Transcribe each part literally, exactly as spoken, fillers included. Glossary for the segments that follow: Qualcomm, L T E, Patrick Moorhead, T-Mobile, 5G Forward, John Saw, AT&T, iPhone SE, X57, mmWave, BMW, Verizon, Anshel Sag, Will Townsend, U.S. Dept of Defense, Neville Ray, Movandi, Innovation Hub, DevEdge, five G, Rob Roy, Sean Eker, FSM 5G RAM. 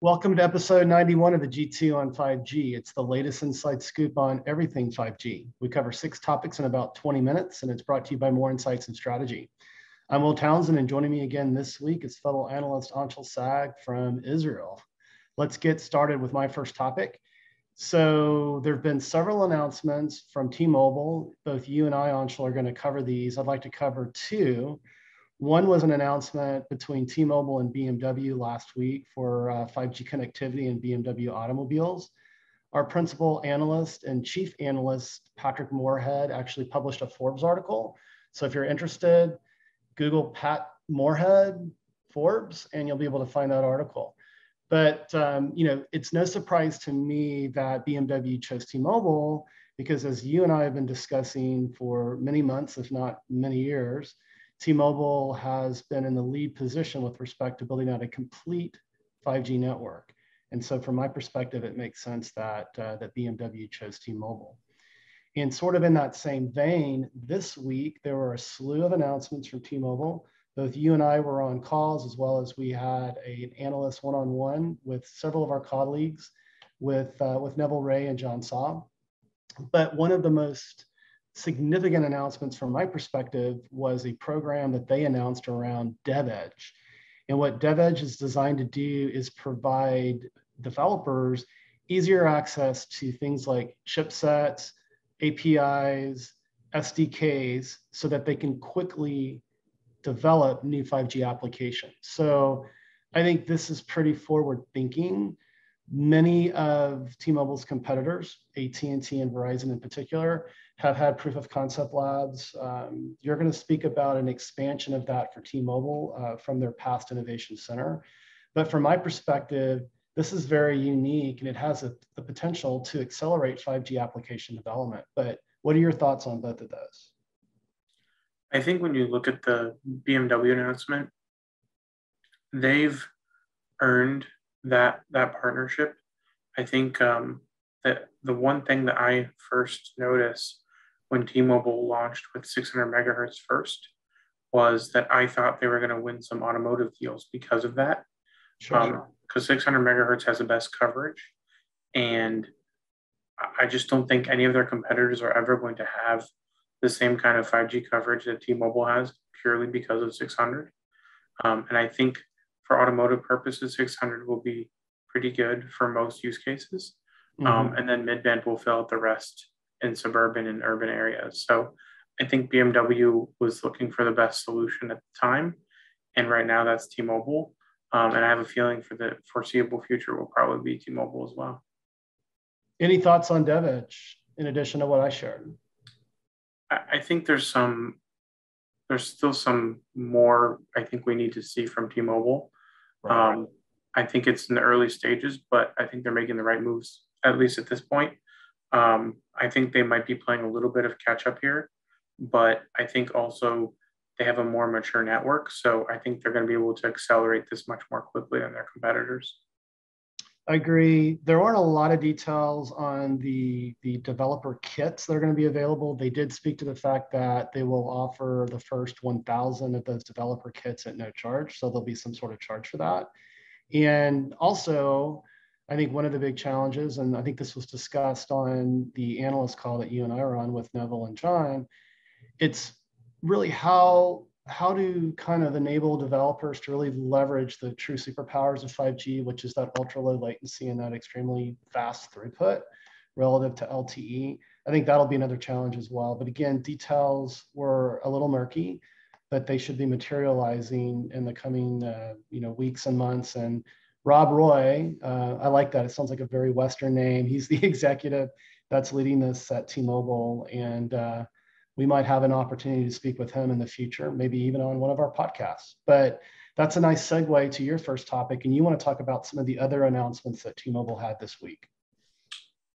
Welcome to episode ninety-one of the G two on five G. It's the latest inside scoop on everything five G. We cover six topics in about twenty minutes, and it's brought to you by More Insights and Strategy. I'm Will Townsend, and joining me again this week is fellow analyst Anshel Sag from Israel. Let's get started with my first topic. So there have been several announcements from T-Mobile. Both you and I, Anshel, are going to cover these. I'd like to cover two. One was an announcement between T-Mobile and B M W last week for uh, five G connectivity in B M W automobiles. Our principal analyst and chief analyst, Patrick Moorhead, actually published a Forbes article. So if you're interested, Google Pat Moorhead Forbes, and you'll be able to find that article. But um, you know, it's no surprise to me that B M W chose T-Mobile because, as you and I have been discussing for many months, if not many years, T-Mobile has been in the lead position with respect to building out a complete five G network. And so from my perspective, it makes sense that, uh, that B M W chose T-Mobile. And sort of in that same vein, this week, there were a slew of announcements from T-Mobile. Both you and I were on calls, as well as we had a, an analyst one-on-one with several of our colleagues, with, uh, with Neville Ray and John Saw. But one of the most significant announcements from my perspective was a program that they announced around DevEdge. And what DevEdge is designed to do is provide developers easier access to things like chipsets, A P Is, S D Ks, so that they can quickly develop new five G applications. So I think this is pretty forward thinking. Many of T-Mobile's competitors, A T and T and Verizon in particular, have had proof of concept labs. Um, you're going to speak about an expansion of that for T-Mobile uh, from their past innovation center. But from my perspective, this is very unique, and it has a, the potential to accelerate five G application development. But what are your thoughts on both of those? I think when you look at the B M W announcement, they've earned that that partnership. I think um, that the one thing that I first noticed when T-Mobile launched with six hundred megahertz first was that I thought they were going to win some automotive deals because of that. Sure. Um, because six hundred megahertz has the best coverage, and I just don't think any of their competitors are ever going to have the same kind of five G coverage that T-Mobile has purely because of six hundred. Um, and I think for automotive purposes, six hundred will be pretty good for most use cases. Mm-hmm. Um, and then mid-band will fill out the rest in suburban and urban areas. So I think B M W was looking for the best solution at the time. And right now that's T-Mobile. Um, and I have a feeling for the foreseeable future will probably be T-Mobile as well. Any thoughts on DevEdge in addition to what I shared? I, I think there's some, there's still some more I think we need to see from T-Mobile. Right. Um, I think it's in the early stages, but I think they're making the right moves, at least at this point. Um, I think they might be playing a little bit of catch up here, but I think also they have a more mature network. So I think they're going to be able to accelerate this much more quickly than their competitors. I agree. There aren't a lot of details on the, the developer kits that are going to be available. They did speak to the fact that they will offer the first one thousand of those developer kits at no charge. So there'll be some sort of charge for that. And also, I think one of the big challenges, and I think this was discussed on the analyst call that you and I were on with Neville and John, it's really how how to kind of enable developers to really leverage the true superpowers of five G, which is that ultra low latency and that extremely fast throughput relative to L T E. I think that'll be another challenge as well. But again, details were a little murky, but they should be materializing in the coming uh, you know, weeks and months. And Rob Roy, uh, I like that. It sounds like a very Western name. He's the executive that's leading this at T-Mobile. And uh, we might have an opportunity to speak with him in the future, maybe even on one of our podcasts. But that's a nice segue to your first topic. And you want to talk about some of the other announcements that T-Mobile had this week.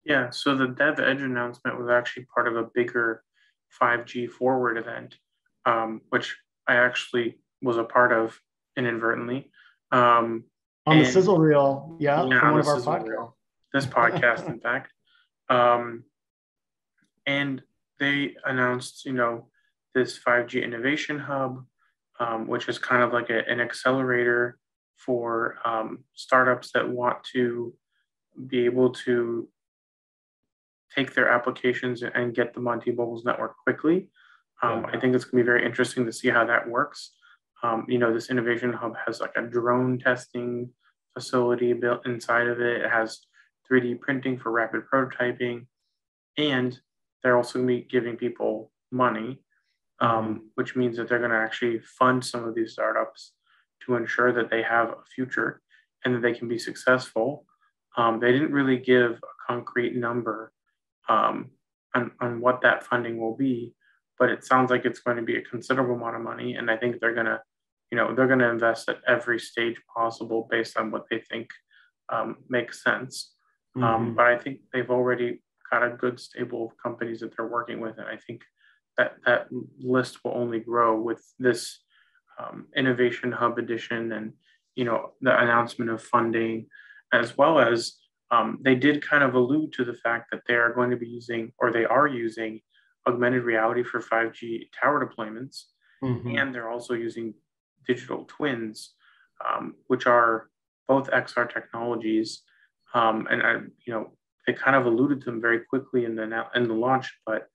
Yeah, so the DevEdge announcement was actually part of a bigger five G Forward event, um, which I actually was a part of inadvertently. Um, on the sizzle reel, yeah, yeah from one of our podcasts. This podcast, in fact. Um, and they announced, you know, this five G innovation hub, um, which is kind of like a, an accelerator for um, startups that want to be able to take their applications and get them on T-Mobile's network quickly. Um, yeah. I think it's going to be very interesting to see how that works. Um, you know, this innovation hub has like a drone testing facility built inside of it. It has three D printing for rapid prototyping, and they're also going to be giving people money, um, which means that they're going to actually fund some of these startups to ensure that they have a future and that they can be successful. Um, they didn't really give a concrete number um, on, on what that funding will be, but it sounds like it's going to be a considerable amount of money. And I think they're going to, you know, they're going to invest at every stage possible based on what they think um, makes sense. Mm-hmm. Um, but I think they've already got a good stable of companies that they're working with. And I think that that list will only grow with this um, innovation hub edition and, you know, the announcement of funding, as well as um, they did kind of allude to the fact that they are going to be using, or they are using, augmented reality for five G tower deployments. Mm-hmm. And they're also using digital twins, um, which are both X R technologies. Um, and I, you know, they kind of alluded to them very quickly in the in the launch, but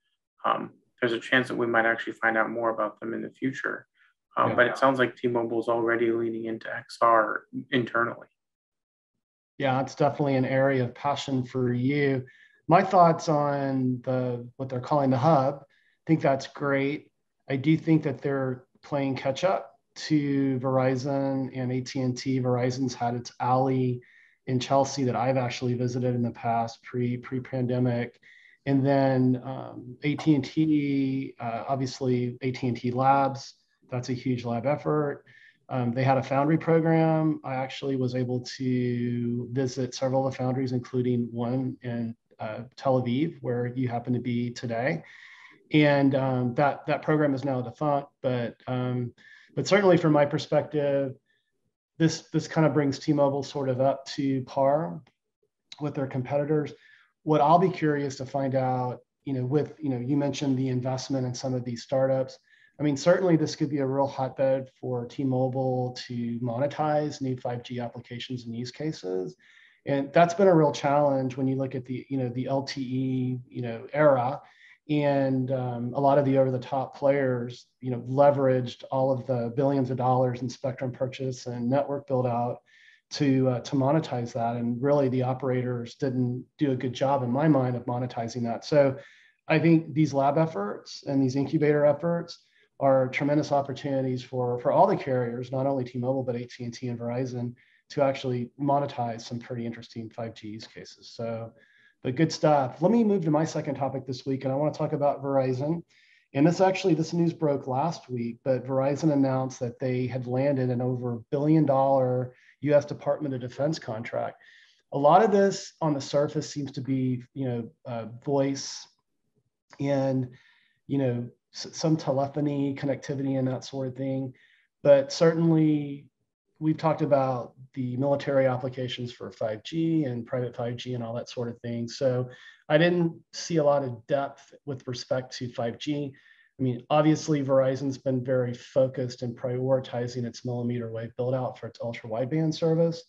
um, there's a chance that we might actually find out more about them in the future. Um, yeah. But it sounds like T-Mobile is already leaning into X R internally. Yeah, it's definitely an area of passion for you. My thoughts on the what they're calling the hub, I think that's great. I do think that they're playing catch up to Verizon and A T and T. Verizon's had its alley in Chelsea that I've actually visited in the past, pre, pre-pandemic. And then um, A T and T, uh, obviously A T and T Labs, that's a huge lab effort. Um, they had a foundry program. I actually was able to visit several of the foundries, including one in uh, Tel Aviv, where you happen to be today. And um, that, that program is now defunct, but, um, but certainly from my perspective, This, this kind of brings T-Mobile sort of up to par with their competitors. What I'll be curious to find out, you know, with, you know, you mentioned the investment in some of these startups. I mean, certainly this could be a real hotbed for T-Mobile to monetize new five G applications and use cases. And that's been a real challenge when you look at the, you know, the L T E, you know, era. And um, a lot of the over-the-top players, you know, leveraged all of the billions of dollars in spectrum purchase and network build-out to uh, to monetize that. And really, the operators didn't do a good job, in my mind, of monetizing that. So, I think these lab efforts and these incubator efforts are tremendous opportunities for for all the carriers, not only T-Mobile but A T and T and Verizon, to actually monetize some pretty interesting five G use cases. So. But good stuff. Let me move to my second topic this week, and I want to talk about Verizon. And this actually, this news broke last week, but Verizon announced that they had landed an over billion dollar U S Department of Defense contract. A lot of this on the surface seems to be, you know, uh, voice and, you know, s- some telephony, connectivity, and that sort of thing. But certainly, we've talked about the military applications for five G and private five G and all that sort of thing. So I didn't see a lot of depth with respect to five G. I mean, obviously Verizon's been very focused in prioritizing its millimeter wave build out for its ultra wideband service.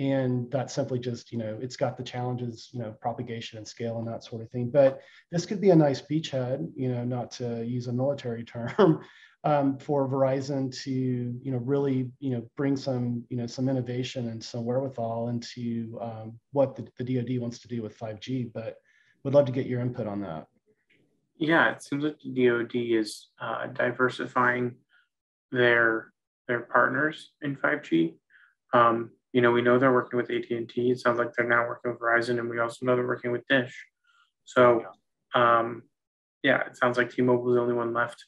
And that's simply just, you know, it's got the challenges, you know, propagation and scale and that sort of thing. But this could be a nice beachhead, you know, not to use a military term, Um, for Verizon to, you know, really, you know, bring some, you know, some innovation and some wherewithal into um, what the, the DoD wants to do with five G, but would love to get your input on that. Yeah, it seems like the DoD is uh, diversifying their their partners in five G. Um, you know, we know they're working with A T and T. It sounds like they're now working with Verizon, and we also know they're working with Dish. So, um, yeah, it sounds like T-Mobile is the only one left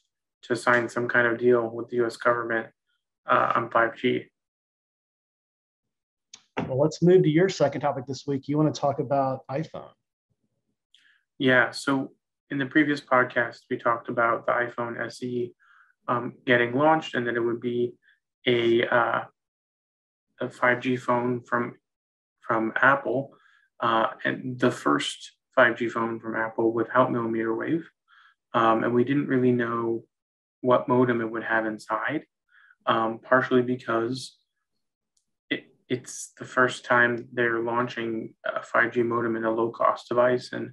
to sign some kind of deal with the U S government uh, on five G. Well, let's move to your second topic this week. You want to talk about iPhone. Yeah, so in the previous podcast, we talked about the iPhone S E um, getting launched and that it would be a, uh, a five G phone from, from Apple, uh, and the first five G phone from Apple without millimeter wave. Um, and we didn't really know what modem it would have inside, um, partially because it's the first time they're launching a five G modem in a low-cost device. And,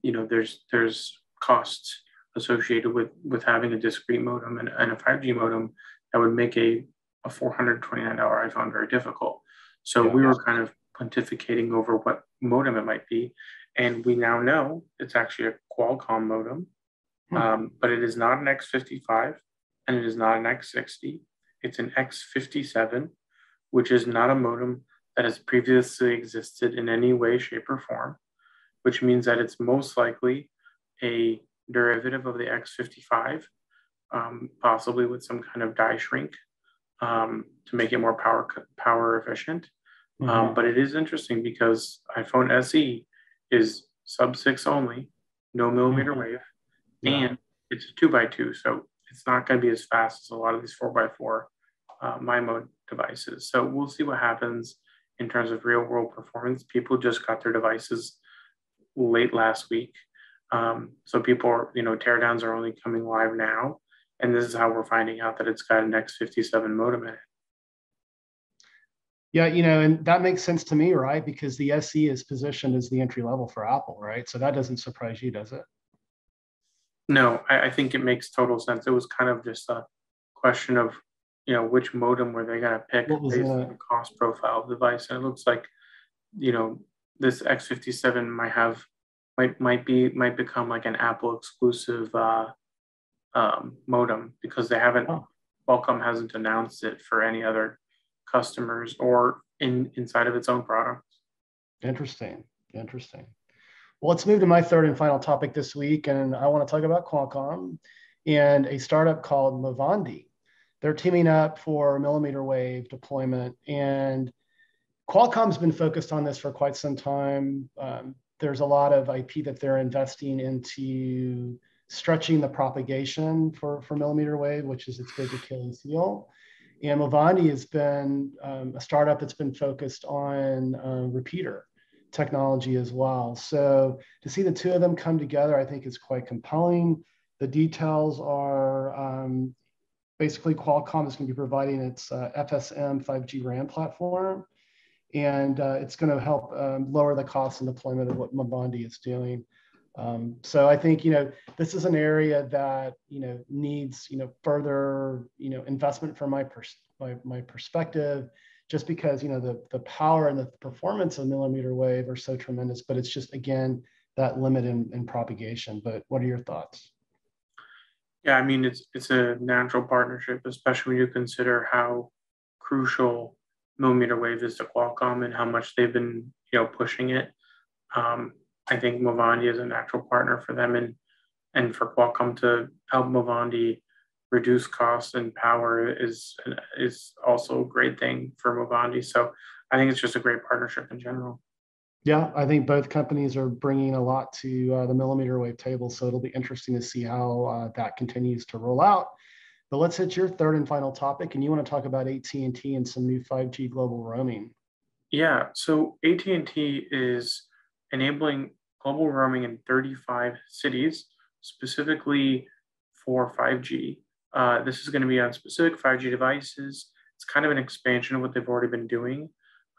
you know, there's there's costs associated with, with having a discrete modem and, and a five G modem that would make a, a four hundred twenty-nine dollars iPhone very difficult. So yeah, we were kind of pontificating over what modem it might be. And we now know it's actually a Qualcomm modem, hmm. um, but it is not an X fifty-five and it is not an X sixty. It's an X fifty-seven, which is not a modem that has previously existed in any way, shape, or form, which means that it's most likely a derivative of the X fifty-five, um, possibly with some kind of die shrink um, to make it more power, power efficient. Mm-hmm. um, but it is interesting because iPhone S E is sub six only, no millimeter mm-hmm. wave, yeah. and it's a two by two. So it's not going to be as fast as a lot of these four by four uh, MIMO devices. So we'll see what happens in terms of real world performance. People just got their devices late last week. Um, so people are, you know, teardowns are only coming live now. And this is how we're finding out that it's got an X fifty-seven modem in it. Yeah, you know, and that makes sense to me, right? Because the S E is positioned as the entry level for Apple, right? So that doesn't surprise you, does it? No, I, I think it makes total sense. It was kind of just a question of, you know, which modem were they going to pick based on the cost profile of the device. And it looks like, you know, this X fifty-seven might have might might be might become like an Apple exclusive uh, um, modem because they haven't oh. Qualcomm hasn't announced it for any other customers or in inside of its own product. Interesting, interesting. Well, let's move to my third and final topic this week, and I want to talk about Qualcomm and a startup called Movandi. They're teaming up for millimeter wave deployment, and Qualcomm's been focused on this for quite some time. Um, there's a lot of I P that they're investing into stretching the propagation for, for millimeter wave, which is its big Achilles heel. And Movandi has been um, a startup that's been focused on uh, repeater technology as well. So to see the two of them come together, I think is quite compelling. The details are um, basically Qualcomm is going to be providing its uh, F S M five G RAM platform, and uh, it's going to help um, lower the cost and deployment of what Movandi is doing. Um, so I think, you know, this is an area that, you know, needs, you know, further, you know, investment from my, pers my, my perspective, just because, you know, the, the power and the performance of millimeter wave are so tremendous, but it's just, again, that limit in, in propagation. But what are your thoughts? Yeah, I mean, it's, it's a natural partnership, especially when you consider how crucial millimeter wave is to Qualcomm and how much they've been, you know, pushing it. Um, I think Movandi is a natural partner for them, and and for Qualcomm to help Movandi reduce costs and power is is also a great thing for Movandi. So I think it's just a great partnership in general. Yeah, I think both companies are bringing a lot to uh, the millimeter wave table, so it'll be interesting to see how uh, that continues to roll out. But let's hit your third and final topic, and you want to talk about A T and T and some new five G global roaming. Yeah, so A T and T is enabling global roaming in thirty-five cities, specifically for five G. Uh, this is going to be on specific five G devices. It's kind of an expansion of what they've already been doing.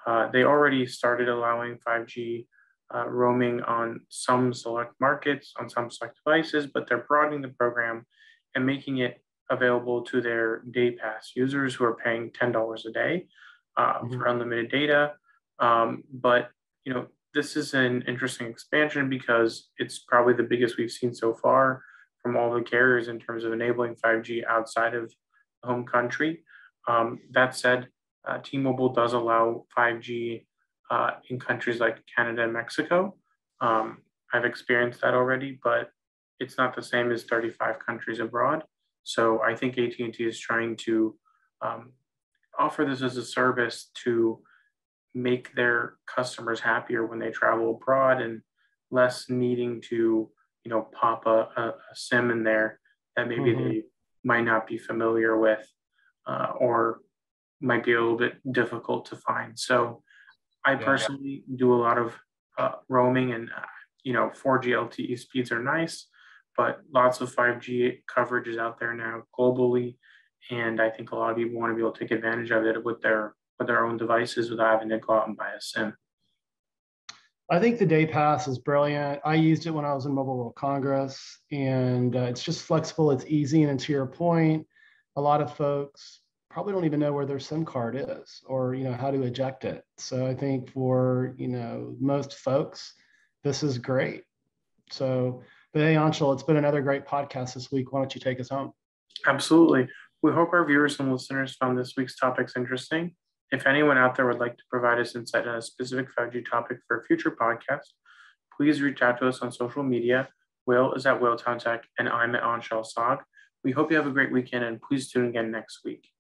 Uh, they already started allowing five G uh, roaming on some select markets, on some select devices, but they're broadening the program and making it available to their day pass users who are paying ten dollars a day uh, mm-hmm. for unlimited data. Um, but, you know, this is an interesting expansion because it's probably the biggest we've seen so far from all the carriers in terms of enabling five G outside of the home country. Um, that said, uh, T-Mobile does allow five G uh, in countries like Canada and Mexico. Um, I've experienced that already, but it's not the same as thirty-five countries abroad. So I think A T and T is trying to um, offer this as a service to make their customers happier when they travel abroad and less needing to, you know, pop a, a, a SIM in there that maybe mm-hmm. they might not be familiar with uh, or might be a little bit difficult to find. So I yeah, personally yeah. do a lot of uh, roaming, and, uh, you know, four G L T E speeds are nice, but lots of five G coverage is out there now globally. And I think a lot of people want to be able to take advantage of it with their with their own devices without having to go out and buy a SIM. I think the day pass is brilliant. I used it when I was in Mobile World Congress, and uh, it's just flexible, it's easy, and to your point, a lot of folks probably don't even know where their SIM card is or, you know, how to eject it. So I think for, you know, most folks, this is great. So, but hey, Anshel, it's been another great podcast this week. Why don't you take us home? Absolutely. We hope our viewers and listeners found this week's topics interesting. If anyone out there would like to provide us insight on a specific five G topic for a future podcast, please reach out to us on social media. Will is at Will Townsend, and I'm at Anshel Sag. We hope you have a great weekend, and please tune in again next week.